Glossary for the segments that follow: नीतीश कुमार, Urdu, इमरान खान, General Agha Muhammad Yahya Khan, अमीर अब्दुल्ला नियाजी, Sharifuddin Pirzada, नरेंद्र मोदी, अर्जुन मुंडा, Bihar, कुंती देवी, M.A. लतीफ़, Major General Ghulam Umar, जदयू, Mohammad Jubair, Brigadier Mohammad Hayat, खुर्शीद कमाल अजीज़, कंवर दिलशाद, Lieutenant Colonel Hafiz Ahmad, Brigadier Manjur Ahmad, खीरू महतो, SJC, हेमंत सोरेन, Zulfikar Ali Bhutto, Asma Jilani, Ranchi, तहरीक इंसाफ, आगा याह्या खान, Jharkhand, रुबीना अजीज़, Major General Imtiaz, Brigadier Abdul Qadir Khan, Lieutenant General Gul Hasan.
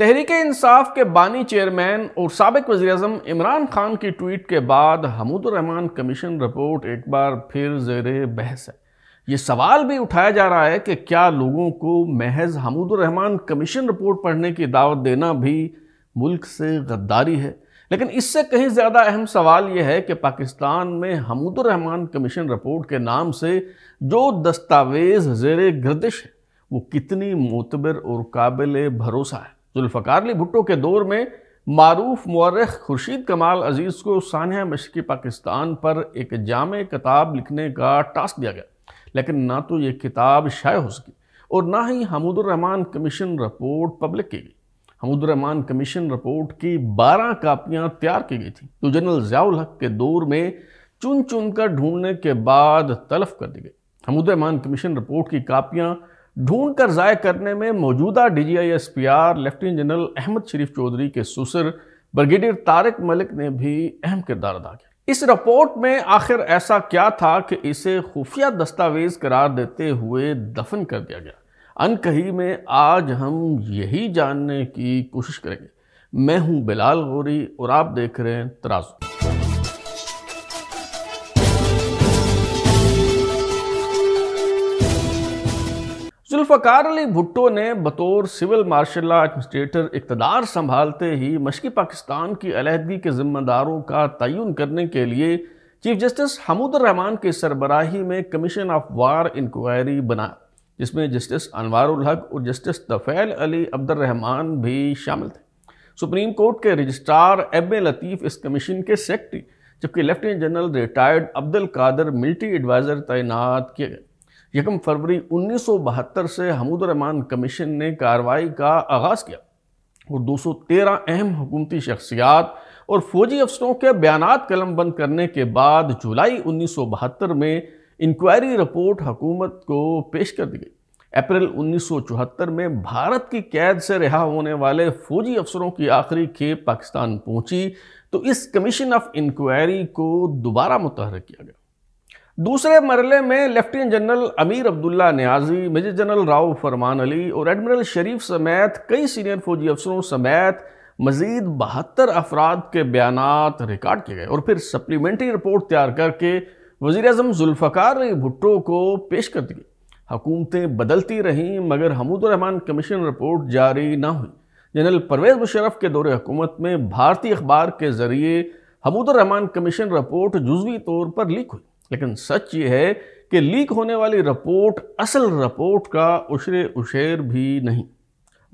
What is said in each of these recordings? तहरीक इंसाफ के बानी चेयरमैन और साबिक वज़ीर-ए-आज़म इमरान खान की ट्वीट के बाद हमूदुर रहमान कमीशन रिपोर्ट एक बार फिर ज़ेरे बहस है। ये सवाल भी उठाया जा रहा है कि क्या लोगों को महज हमूदुर रहमान कमीशन रिपोर्ट पढ़ने की दावत देना भी मुल्क से गद्दारी है। लेकिन इससे कहीं ज़्यादा अहम सवाल यह है कि पाकिस्तान में हमूदुर रहमान कमीशन रिपोर्ट के नाम से जो दस्तावेज़ ज़ेरे गर्दिश है वो कितनी मोतबर और काबिल भरोसा है। जुल्फ़िकार अली भुट्टो के दौर में मारूफ मौर्रख खुर्शीद कमाल अजीज़ को सानिया मशरक़ी पाकिस्तान पर एक जामे किताब लिखने का टास्क दिया गया, लेकिन ना तो ये किताब शाये हो सकी और ना ही Hamoodur Rahman commission report public की गई। हमूदुर रहमान कमीशन रिपोर्ट की 12 कापियां तैयार की गई थी जो जनरल ज़िया उल हक के दौर में चुन चुन कर ढूंढने के बाद तलफ कर दी गई। हमूदुर रहमान कमीशन रिपोर्ट की कापियां ढूंढ कर ज़ाय करने में मौजूदा DGISPR lieutenant general Ahmed Sharif Chaudhry के सुसर ब्रिगेडियर तारिक मलिक ने भी अहम किरदार अदा किया। इस रिपोर्ट में आखिर ऐसा क्या था कि इसे खुफिया दस्तावेज करार देते हुए दफन कर दिया गया? अनकही में आज हम यही जानने की कोशिश करेंगे। मैं हूं बिलाल गौरी और आप देख रहे हैं तराजू। जुल्फ़िकार अली भुट्टो ने बतौर सिविल मार्शल लॉ एडमिनिस्ट्रेटर इक़्तिदार संभालते ही मशक़ी पाकिस्तान की अलहदगी के ज़िम्मेदारों का तयन करने के लिए चीफ जस्टिस हमूदुर रहमान की सरबराही में कमीशन ऑफ वार इंक्वायरी बनाया, जिसमें जस्टिस अनवार उल हक और जस्टिस तफ़ैल अली अब्दुर्रहमान भी शामिल थे। सुप्रीम कोर्ट के रजिस्ट्रार M.A. लतीफ़ इस कमीशन के सेक्रेटरी, जबकि lieutenant general retired Abdul Qadir military adviser तैनात किए गए। 1 फरवरी 1972 से हमूदुर रहमान कमीशन ने कार्रवाई का आगाज़ किया और 213 अहम हुकूमती शख्सियात और फौजी अफसरों के बयानात कलमबंद करने के बाद जुलाई 1972 में इंक्वायरी रिपोर्ट हुकूमत को पेश कर दी गई। अप्रैल 1974 में भारत की कैद से रिहा होने वाले फौजी अफसरों की आखिरी खेप पाकिस्तान पहुंची तो इस कमीशन ऑफ इंक्वायरी को दोबारा मुतहरक किया गया। दूसरे मरले में lieutenant general अमीर अब्दुल्ला नियाजी, major general Rao Farman Ali और एडमिरल शरीफ समेत कई सीनियर फौजी अफसरों समेत मज़ीद 72 अफराद के बयानात रिकॉर्ड किए गए और फिर सप्लीमेंट्री रिपोर्ट तैयार करके वज़ीर-ए-आज़म जुल्फ़िकार अली भुट्टो को पेश कर दी। हुकूमतें बदलती रहीं मगर हमूदुर रहमान कमीशन रिपोर्ट जारी ना हुई। जनरल परवेज़ मुशर्रफ के दौरे हुकूमत में भारतीय अखबार के ज़रिए हमूदुर रहमान कमीशन रिपोर्ट जुज़वी तौर पर लीक हुई, लेकिन सच ये है कि लीक होने वाली रिपोर्ट असल रिपोर्ट का उशरे उशेर भी नहीं।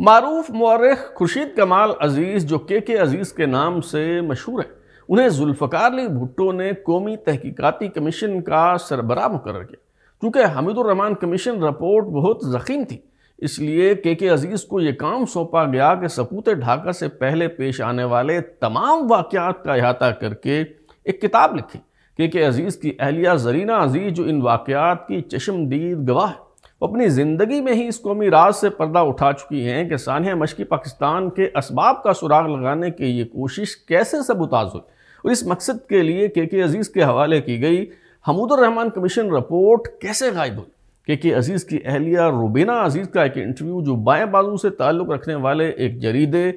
मारूफ मौर्रख खुर्शीद कमाल अजीज़ जो KK अजीज़ के नाम से मशहूर है, उन्हें जुल्फ़िकार अली भुट्टो ने कौमी तहकीकाती कमीशन का सरबराह मुकर्रर किया। चूँकि हमूदुर रहमान कमीशन रिपोर्ट बहुत ज़ख़ीम थी, इसलिए KK अजीज़ को यह काम सौंपा गया कि सकूत ढाका से पहले पेश आने वाले तमाम वाक़यात का अहाता करके एक किताब लिखें। KK अजीज़ की अहलिया ज़रीना अजीज़ जो इन वाक़यात की चश्मदीद गवाह है, अपनी ज़िंदगी में ही इस कौमी राज से पर्दा उठा चुकी हैं कि सानिया मशक़ी पाकिस्तान के असबाब का सुराग लगाने की ये कोशिश कैसे सबूताज़ हुई और इस मकसद के लिए KK अजीज़ के हवाले की गई हमूदुर रहमान कमीशन रिपोर्ट कैसे गायब हुई। KK अजीज़ की अहलिया रुबीना अजीज़ का एक इंटरव्यू जो बाएं बाजू से ताल्लुक़ रखने वाले एक जरीदे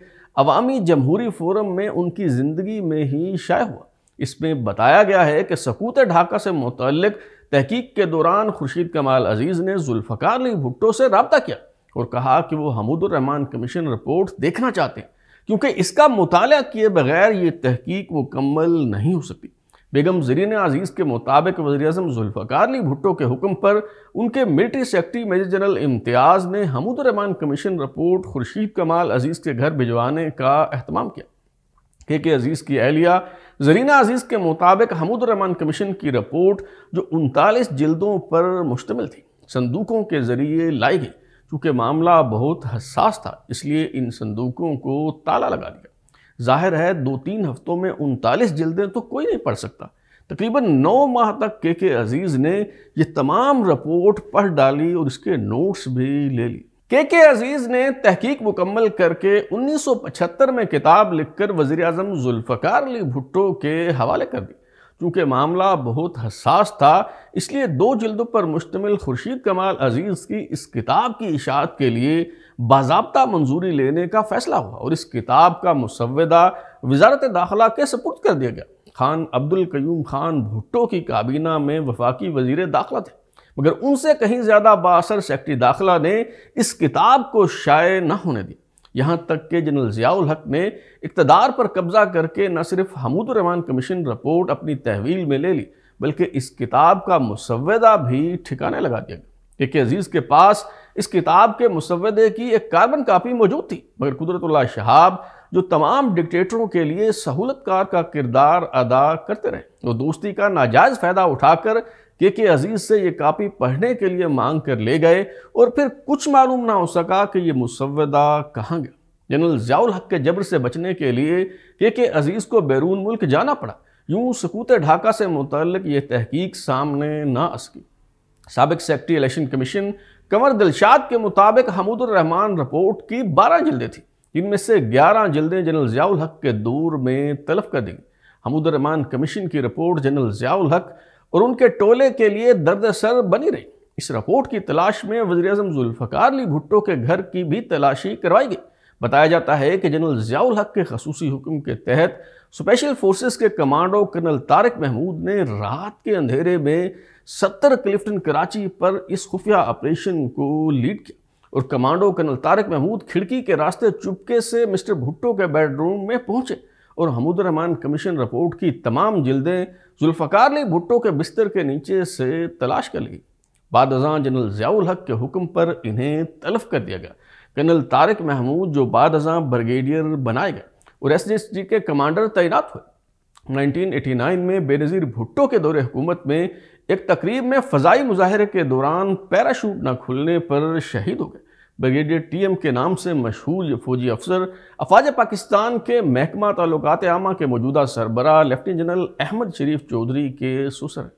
अवामी जमहूरी फोरम में उनकी ज़िंदगी में ही शाये हुआ। इसमें बताया गया है कि सकूत ढाका से मुतल्लिक तहकीक के दौरान खुर्शीद कमाल अजीज़ ने जुल्फ़िकार अली भुट्टो से रब्ता किया और कहा कि वो हमूदुर रहमान कमीशन रिपोर्ट देखना चाहते हैं क्योंकि इसका मुताला किए बगैर ये तहकीक मुकम्मल नहीं हो सकती। बेगम ज़रीन अजीज़ के मुताबिक वज़ीर-ए-आज़म जुल्फ़िकार अली भुट्टो के हुक्म पर उनके military secretary major general Imtiaz ने हमूदुर रहमान कमीशन रिपोर्ट खुर्शीद कमाल अजीज़ के घर भिजवाने का अहतमाम किया। KK अजीज़ की अहलिया ज़रीना अजीज़ के मुताबिक हमूदुर रहमान कमीशन की रिपोर्ट जो 39 जिल्दों पर मुश्तमिल थी, संदूकों के ज़रिए लाई गई। चूँकि मामला बहुत हसास था इसलिए इन संदूकों को ताला लगा दिया। जाहिर है 2-3 हफ्तों में 39 जिल्दें तो कोई नहीं पढ़ सकता। तकरीबन 9 माह तक KK अजीज़ ने यह तमाम रिपोर्ट पढ़ डाली और इसके नोट्स भी ले ली। KK अजीज़ ने तहकीक मुकम्मल करके 1975 में किताब लिखकर वज़ीर-ए-आज़म जुल्फ़िकार अली भुट्टो के हवाले कर दी। चूँकि मामला बहुत हसास था इसलिए 2 जिल्दों पर मुश्तमिल खुर्शीद कमाल अजीज़ की इस किताब की इशाअत के लिए बाज़ाब्ता मंजूरी लेने का फैसला हुआ और इस किताब का मुसव्वदा वजारत दाखिला के सपुर्द कर दिया गया। खान अब्दुल कयूम खान भुट्टो की काबीना में वफाकी वजीर दाखिला थे, मगर उनसे कहीं ज़्यादा बाअसर सेक्रेटरी दाखिला ने इस किताब को शाये न होने दी। यहाँ तक कि जनरल ज़िया उल हक़ ने इक़्तिदार पर कब्ज़ा करके न सिर्फ हमूदुर रहमान कमीशन रिपोर्ट अपनी तहवील में ले ली, बल्कि इस किताब का मुसव्वदा भी ठिकाने लगा दिया गया। केके अज़ीज़ के पास इस किताब के मुसव्वदे की एक कार्बन कापी मौजूद थी, मगर क़ुदरत उल्लाह शहाब जो तमाम डिक्टेटरों के लिए सहूलतकार का किरदार अदा करते रहे, वो दोस्ती का नाजायज़ फ़ायदा उठाकर केके अज़ीज़ से ये कापी पढ़ने के लिए मांग कर ले गए और फिर कुछ मालूम ना हो सका कि ये मुसव्वदा कहाँ गया। जनरल ज़िया उल हक़ के जबर से बचने के लिए केके अज़ीज़ को बैरून मुल्क जाना पड़ा। यूँ सकूत ढाका से मुतल्लिक़ ये तहकीक सामने ना आ सकी। साबिक़ secretary election commission कंवर दिलशाद के मुताबिक हमूदुर रहमान रिपोर्ट की 12 जल्दें थीं, जिनमें से 11 जल्दें जनरल ज़िया उल हक़ के दौर में तलफ कर दी। हमूदुर रहमान कमीशन की रिपोर्ट जनरल ज़िया उल हक़ और उनके टोले के लिए दर्द सर बनी रही। इस रिपोर्ट की तलाश में वज़ीर-ए-आज़म ज़ुल्फ़िकार अली भुट्टो के घर की भी तलाशी करवाई गई। बताया जाता है कि जनरल ज़िया उल हक़ के खसूसी हुक्म के तहत स्पेशल फोर्सेस के कमांडो कर्नल तारिक महमूद ने रात के अंधेरे में 70 क्लिफ्टन कराची पर इस खुफिया ऑपरेशन को लीड किया और कमांडो कर्नल तारिक महमूद खिड़की के रास्ते चुपके से मिस्टर भुट्टो के बेडरूम में पहुँचे और हमूदुर रहमान कमीशन रिपोर्ट की तमाम जल्दें ज़ुल्फ़िकार अली भुट्टो के बिस्तर के नीचे से तलाश कर ली। बाद अज़ां जनरल ज़िया उल हक़ के हुक्म पर इन्हें तलफ कर दिया गया। कर्नल तारिक महमूद जो बाद अज़ां ब्रिगेडियर बनाए गए और SJC के कमांडर तैनात हुए। 1989 में बेनज़ीर भुट्टो के दौरे हुकूमत में एक तकरीब में फ़ज़ाई मुजाहरे के दौरान पैराशूट न खुलने पर शहीद हो गए। ब्रिगेडियर TM के नाम से मशहूर फौजी अफसर अफवाज पाकिस्तान के महकमा ताल्लुकात आमा के मौजूदा सरबरा लेफ्टिनेंट जनरल अहमद शरीफ चौधरी के सुसर।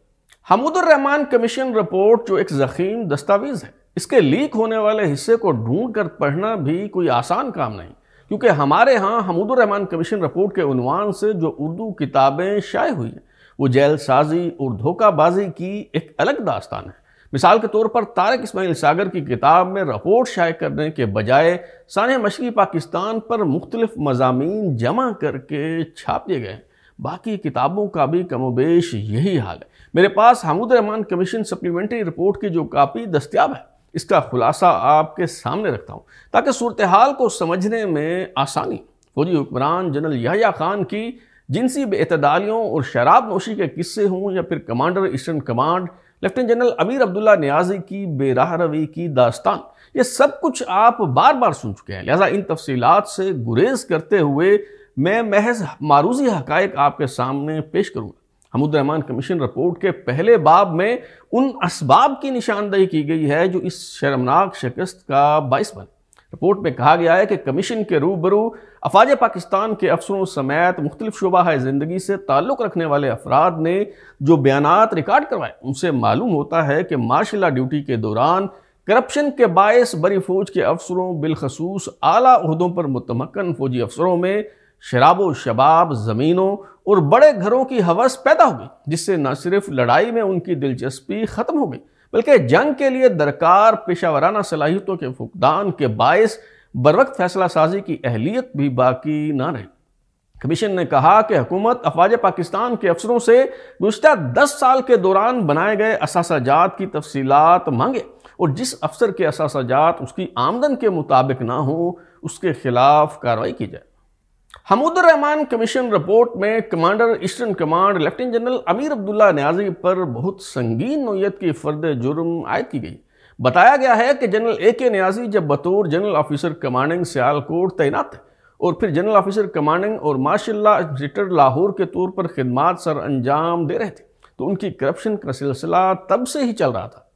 हमूदुर रहमान कमीशन रिपोर्ट जो एक ज़ख़ीम दस्तावेज़ है, इसके लीक होने वाले हिस्से को ढूंढ कर पढ़ना भी कोई आसान काम नहीं, क्योंकि हमारे यहाँ हमूदुर रहमान कमीशन रिपोर्ट के उन्वान से जो उर्दू किताबें शाये हुई हैं वो जेल साजी और धोखाबाजी की एक अलग दास्तान है। मिसाल के तौर पर तारिक इस्माइल सागर की किताब में रिपोर्ट शाये करने के बजाय सानह मशरक़ी पाकिस्तान पर मुख्तलिफ मज़ामीन जमा करके छाप दिए गए। बाकी किताबों का भी कमोबेश यही हाल है। मेरे पास Hamoodur Rahman commission supplementary report की जो कापी दस्तियाब है, इसका खुलासा आपके सामने रखता हूँ ताकि सूरत हाल को समझने में आसानी। फौजी हुक्मरान जनरल याह्या खान की जिनसी बेअतदालियों और शराब नोशी के किस्से हों या फिर commander eastern command lieutenant general अमीर अब्दुल्ला नियाजी की बेराह रवी की दास्तान, ये सब कुछ आप बार बार सुन चुके हैं। लिहाजा इन तफसीलात से गुरेज करते हुए मैं महज मारूजी हकायक आपके सामने पेश करूँगा। हमूदुर रहमान कमीशन रिपोर्ट के पहले बाब में उन असबाब की निशानदेही की गई है जो इस शर्मनाक शिकस्त का बाइस बने। रिपोर्ट में कहा गया है कि कमीशन के रूबरू अफवाज पाकिस्तान के अफसरों समेत मुख्तलिफ शुबाह ज़िंदगी से ताल्लुक़ रखने वाले अफराद ने जो बयानात रिकॉर्ड करवाए, उनसे मालूम होता है कि मार्शल ड्यूटी के दौरान करप्शन के बायस बरी फ़ौज के अफसरों बिलखसूस आला अहदों पर मुतमक्कन फ़ौजी अफसरों में शराबो शबाब, ज़मीनों और बड़े घरों की हवस पैदा हो गई, जिससे न सिर्फ लड़ाई में उनकी दिलचस्पी ख़त्म हो गई, बल्कि जंग के लिए दरकार पेशावराना सलाहियतों के फुकदान के बायस बरवक्त फैसला साजी की अहलियत भी बाकी ना रही। कमीशन ने कहा कि हुकूमत अफवाज पाकिस्तान के अफसरों से गुज़श्ता 10 साल के दौरान बनाए गए असासाजात की तफसीलात मांगे और जिस अफसर के असासाजात उसकी आमदन के मुताबिक ना हो, उसके खिलाफ कार्रवाई की जाए। हमूदुर रहमान कमीशन रिपोर्ट में commander eastern command lieutenant general Amir Abdullah Niazi पर बहुत संगीन नौयत की फ़र्द जुर्म आयद की गई। बताया गया है कि जनरल AK नियाज़ी जब बतौर जनरल ऑफिसर कमांडिंग सियालकोट तैनात थे और फिर जनरल ऑफिसर कमांडिंग और मार्शल एडमिनिस्ट्रेटर लाहौर के तौर पर खिदमात सर अंजाम दे रहे थे, तो उनकी करप्शन का सिलसिला तब से ही चल रहा था।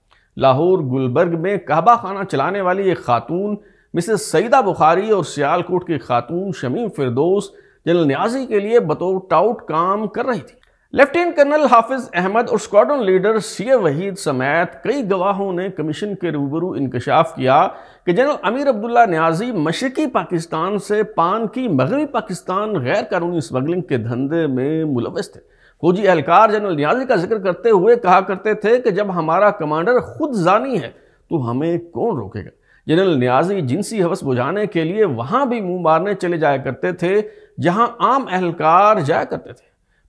लाहौर गुलबर्ग में कहबा खाना चलाने वाली एक खातून मिसेस सईदा बुखारी और सियालकोट की खातून शमीम फिरदौस जनरल नियाज़ी के लिए बतौर टाउट काम कर रही थी। लेफ्टिनेंट कर्नल हाफिज अहमद और स्क्वाड्रन लीडर C.A. वहीद समेत कई गवाहों ने कमीशन के रूबरू इंकशाफ किया कि जनरल अमीर अब्दुल्ला नियाज़ी मशरकी पाकिस्तान से पान की मगरबी पाकिस्तान गैर कानूनी स्मगलिंग के धंधे में मुलव्वस थे। फौजी एहलकार जनरल नियाज़ी का जिक्र करते हुए कहा करते थे कि जब हमारा कमांडर खुद जानी है तो हमें कौन रोकेगा। जनरल नियाजी जिनसी हवस बुझाने के लिए वहाँ भी मुँह मारने चले जाया करते थे जहाँ आम एहलकार जाया करते थे।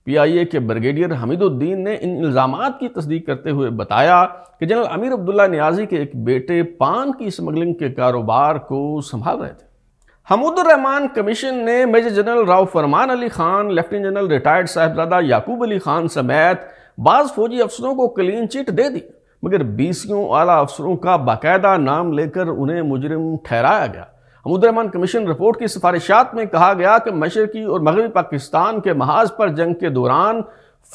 पीआईए के ब्रिगेडियर हमीदुद्दीन ने इन इल्ज़ामात की तस्दीक करते हुए बताया कि जनरल अमीर अब्दुल्ला नियाजी के एक बेटे पान की स्मगलिंग के कारोबार को संभाल रहे थे। हमूदुर रहमान कमीशन ने major general Rao Farman Ali Khan, lieutenant general retired Sahibzada Yaqub Ali Khan समेत बाज़ फौजी अफसरों को क्लीन चिट दे दी, मगर 20 आला अफसरों का बाकायदा नाम लेकर उन्हें मुजरिम ठहराया गया। हमूदुर रहमान कमीशन रिपोर्ट की सिफारिशात में कहा गया कि मशरकी और मगरबी पाकिस्तान के महाज पर जंग के दौरान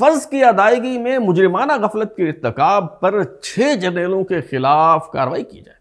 फर्ज की अदायगी में मुजरिमाना गफलत के इर्तिकाब पर 6 जनरलों के खिलाफ कार्रवाई की जाए,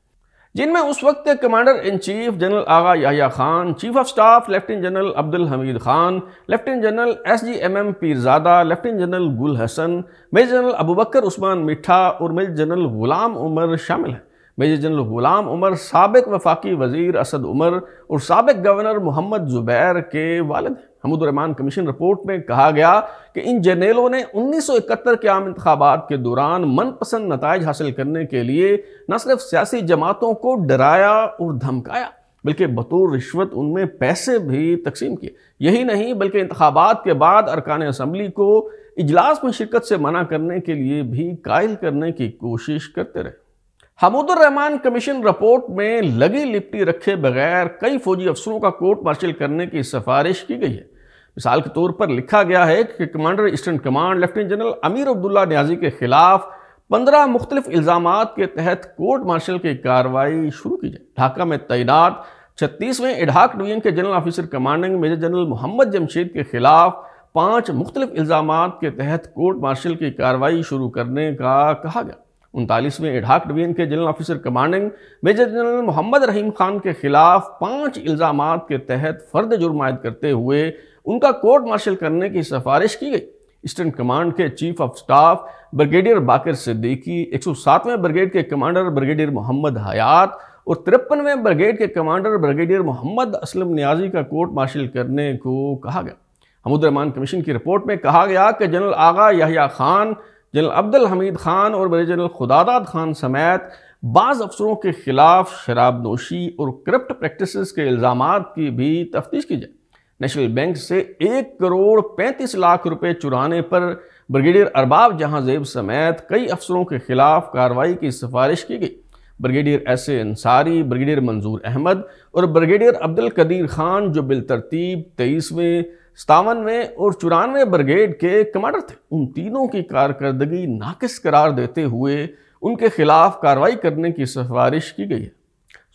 जिनमें उस वक्त के commander in chief general आगा याह्या खान, chief of staff lieutenant general Abdul Hamid Khan, lieutenant general SGMM Pirzada, lieutenant general Gul Hasan, major general Abu बकर उस्मान मिठा और मेजर जनरल गुलाम उमर शामिल हैं। मेजर जनरल गुलाम उमर साबिक वफाकी वजीर असद उमर और साबिक गवर्नर मोहम्मद जुबैर के वालिद हैं। हमूदुर रहमान कमीशन रिपोर्ट में कहा गया कि इन जनरलों ने 1971 के आम इंतखाबात के दौरान मनपसंद नताइज हासिल करने के लिए न सिर्फ सियासी जमातों को डराया और धमकाया बल्कि बतौर रिश्वत उनमें पैसे भी तकसीम किए। यही नहीं बल्कि इंतखाबात के बाद अरकान असम्बली को इजलास में शिरकत से मना करने के लिए भी कायल करने की कोशिश करते रहे। हमूदुर रहमान कमीशन रिपोर्ट में लगी लिपटी रखे बगैर कई फौजी अफसरों का कोर्ट मार्शल करने की सिफारिश की गई है। मिसाल के तौर पर लिखा गया है कि commander eastern command lieutenant general अमीर अब्दुल्ला नियाजी के खिलाफ 15 मुख्तलिफ इल्ज़ामात के तहत कोर्ट मार्शल की कार्रवाई शुरू की जाए। ढाका में तैनात 36वें इडहाक डिवीजन के general officer commanding major general Mohammad Jamshed के खिलाफ 5 मुख्तलिफ इल्ज़ामात के तहत कोर्ट मार्शल की कार्रवाई शुरू करने का कहा गया। 39वें इडहाक डिवीजन के general officer commanding major general Mohammad Rahim Khan के खिलाफ 5 इल्ज़ामात के तहत फर्द जुर्म आयद करते हुए उनका कोर्ट मार्शल करने की सिफारिश की गई। ईस्टर्न कमांड के chief of staff brigadier Baqar Siddiqui, 107वें ब्रिगेड के कमांडर ब्रिगेडियर मोहम्मद हयात और 53वें ब्रिगेड के कमांडर ब्रिगेडियर मोहम्मद असलम नियाजी का कोर्ट मार्शल करने को कहा गया। हमूदुर रहमान कमीशन की रिपोर्ट में कहा गया कि जनरल आगा याह्या खान, जनरल अब्दुल हमीद खान और मेजर जनरल खुदादाद खान समेत बाज़ अफसरों के खिलाफ शराब नोशी और करप्ट प्रैक्टिसेस के इल्ज़ामात की भी तफ्तीश की जाए। नेशनल बैंक से 1,35,00,000 रुपये चुराने पर ब्रिगेडियर अरबाब जहांगीर समेत कई अफसरों के खिलाफ कार्रवाई की सिफारिश की गई। ब्रिगेडियर एस.ए. अंसारी, ब्रिगेडियर मंजूर अहमद और ब्रिगेडियर अब्दुल कदीर खान जो बिलतरतीब 23वें, 57वें और 94वें ब्रिगेड के कमांडर थे, उन तीनों की कारकर्दगी नाकिस करार देते हुए उनके खिलाफ कार्रवाई करने की सिफारिश की गई है।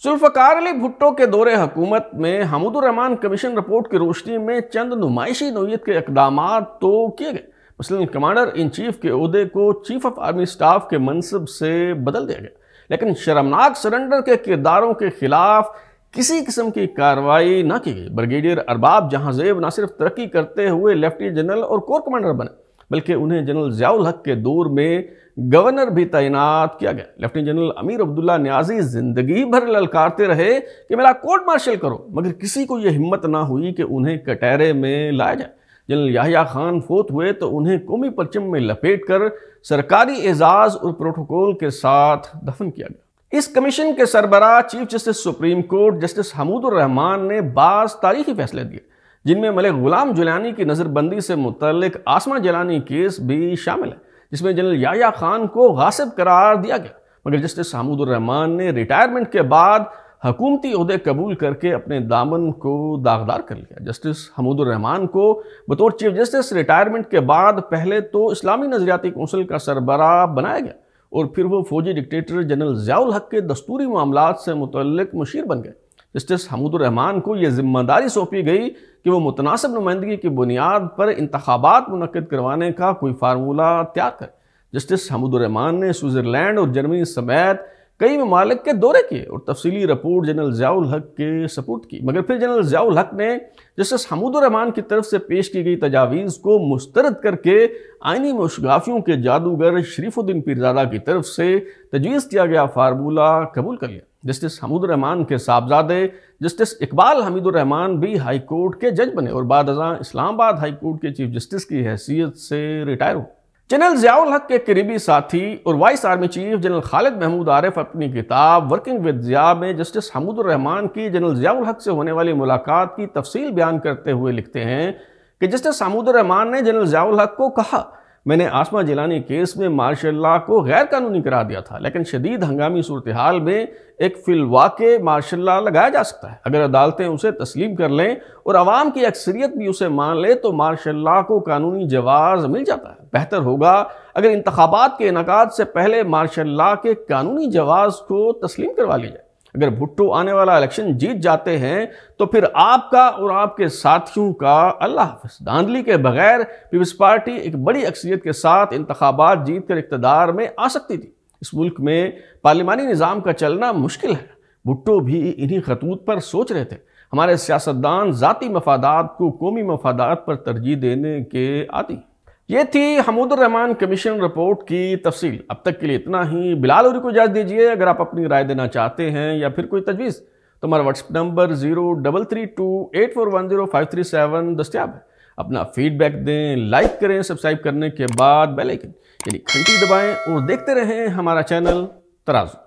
जुल्फ़कार अली भुट्टो के दौरे हुकूमत में हमूदुर रहमान कमीशन रिपोर्ट की रोशनी में चंद नुमाइशी नौयत के इकदाम तो किए गए। मसलन कमांडर इन चीफ के अहदे को चीफ ऑफ आर्मी स्टाफ के मनसब से बदल दिया गया, लेकिन शर्मनाक सरेंडर के किरदारों के खिलाफ किसी किस्म की कार्रवाई ना की गई। ब्रिगेडियर अरबाब जहांगीर न सिर्फ तरक्की करते हुए लेफ्टिनेंट जनरल और कोर कमांडर बने बल्कि उन्हें जनरल ज़िया उल हक़ के दौर में गवर्नर भी तैनात किया गया। लेफ्टिनेंट जनरल अमीर अब्दुल्ला नियाजी ज़िंदगी भर ललकारते रहे कि मेरा कोर्ट मार्शल करो, मगर किसी को यह हिम्मत ना हुई कि उन्हें कटहरे में लाया जाए। जनरल याह्या खान फोत हुए तो उन्हें कौमी परचम में लपेट कर सरकारी एजाज़ और प्रोटोकॉल के साथ दफन किया गया। इस कमीशन के सरबराह chief justice supreme court justice Hamoodur Rahman ने बाज़ तारीखी फैसले दिए, जिनमें मलिक गुलाम जिलानी की नज़रबंदी से मुतल्लिक आसमा जिलानी केस भी शामिल है, जिसमें जनरल याह्या खान को गासिब करार दिया गया, मगर जस्टिस हमूदुर रहमान ने रिटायरमेंट के बाद हकूमती ओहदे कबूल करके अपने दामन को दागदार कर लिया। जस्टिस हमूदुर रहमान को बतौर चीफ जस्टिस रिटायरमेंट के बाद पहले तो इस्लामी नज़रियाती कौंसिल का सरबराह बनाया गया और फिर वो फौजी डिक्टेटर जनरल ज़िया उल हक़ के दस्तूरी मामलात से मुतल्लिक मुशीर बन गए। जस्टिस हमूदुर रहमान को यह जिम्मेदारी सौंपी गई कि वो मुतनासिब नुमाइंदगी की बुनियाद पर इंतखाबात मुनक्किद करवाने का कोई फार्मूला तैयार करें। जस्टिस हमूदुर रहमान ने स्विट्ज़रलैंड और जर्मनी समेत कई ममालिक के दौरे किए और तफसीली रिपोर्ट जनरल ज़िया उल हक़ के सपुर्द की, मगर फिर जनरल ज़िया उल हक़ ने जस्टिस हमूदुर रहमान की तरफ से पेश की गई तजावीज़ को मुस्तरद करके आइनी मोशगाफियों के जादूगर शरीफुद्दीन पीरजादा की तरफ से तजवीज़ किया गया फार्मूला कबूल कर लिया। जस्टिस हमूदुर रहमान के साहबजादे जस्टिस इकबाल हमीदुर रहमान भी हाई कोर्ट के जज बने और बाद इस्लामाबाद हाई कोर्ट के चीफ जस्टिस की हैसियत से रिटायर हुए। जनरल ज़िया उल हक़ के करीबी साथी और vice army chief general Khalid Mahmood Arif अपनी किताब वर्किंग विद ज़िया में जस्टिस हमूदुर रहमान की जनरल ज़िया उल हक़ से होने वाली मुलाकात की तफसील बयान करते हुए लिखते हैं कि जस्टिस हमूदुर रहमान ने जनरल ज़िया उल हक़ को कहा, मैंने आसमा जिलानी केस में मार्शल को गैर कानूनी करार दिया था, लेकिन शदीद हंगामी सूरत हाल में एक फिलवाक़े मार्शल लगाया जा सकता है। अगर अदालतें उसे तस्लीम कर लें और आवाम की अक्सरियत भी उसे मान ले तो मार्शल को कानूनी जवाज़ मिल जाता है। बेहतर होगा अगर इंतखाबात के इनकाद से पहले मार्शल के कानूनी जवाज़ को तस्लीम करवा लिया जाए। अगर भुट्टो आने वाला इलेक्शन जीत जाते हैं तो फिर आपका और आपके साथियों का अल्लाह हाफिज़। धांधली के बगैर पीपल्स पार्टी एक बड़ी अक्सरियत के साथ इंतखाबात जीत कर इक़्तिदार में आ सकती थी। इस मुल्क में पार्लिमानी निज़ाम का चलना मुश्किल है। भुट्टो भी इन्हीं खतूत पर सोच रहे थे। हमारे सियासतदान ज़ाती मफादात को कौमी मफादात पर तरजीह देने के आदी। ये थी हमूदुर रहमान कमीशन रिपोर्ट की तफसील। अब तक के लिए इतना ही। बिलाल गौरी को इजाज़त दीजिए। अगर आप अपनी राय देना चाहते हैं या फिर कोई तजवीज़ तो हमारा व्हाट्सएप नंबर 0332 8410537 दस्तियाब है। अपना फीडबैक दें, लाइक करें, सब्सक्राइब करने के बाद बेल आइकन यानी घंटी दबाएं और देखते रहें हमारा चैनल तराजू।